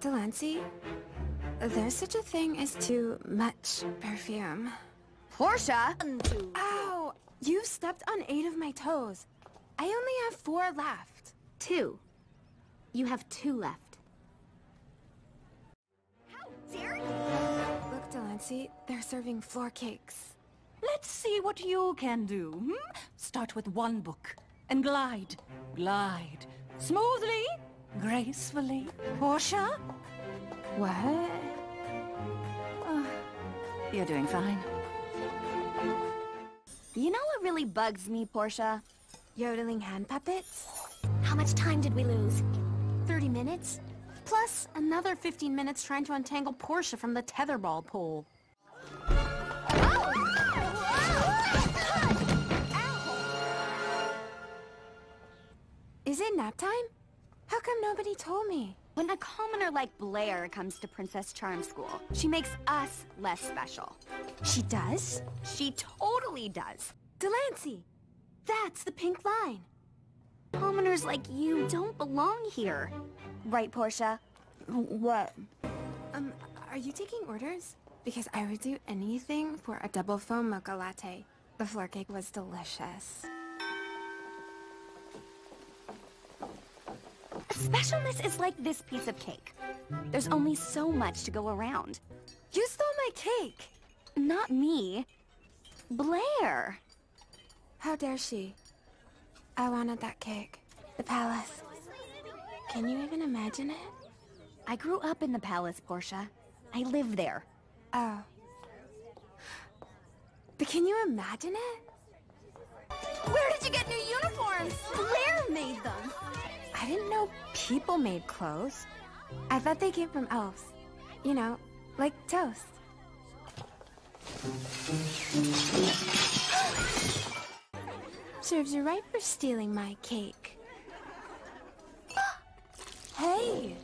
Delancey? There's such a thing as too much perfume. Portia! Ow! You stepped on 8 of my toes. I only have 4 left. 2. You have 2 left. How dare you! Look, Delancey, they're serving floor cakes. Let's see what you can do, hmm? Start with 1 book, and glide. Glide. Smoothly, gracefully. Portia? What? Oh, you're doing fine. You know what really bugs me, Portia? Yodeling hand puppets? How much time did we lose? 30 minutes? Plus another 15 minutes trying to untangle Portia from the tetherball pole. Is it nap time? How come nobody told me? When a commoner like Blair comes to Princess Charm School, she makes us less special. She does? She totally does. Delancey, that's the pink line. Commoners like you don't belong here. Right, Portia? What? Are you taking orders? Because I would do anything for a double foam mocha latte. The floor cake was delicious. Specialness is like this piece of cake. There's only so much to go around. You stole my cake! Not me. Blair! How dare she? I wanted that cake. The palace. Can you even imagine it? I grew up in the palace, Portia. I live there. Oh. But can you imagine it? Where did you get new uniforms? Blair made them! I didn't know people made clothes. I thought they came from elves. You know, like toast. Serves you right for stealing my cake. Hey!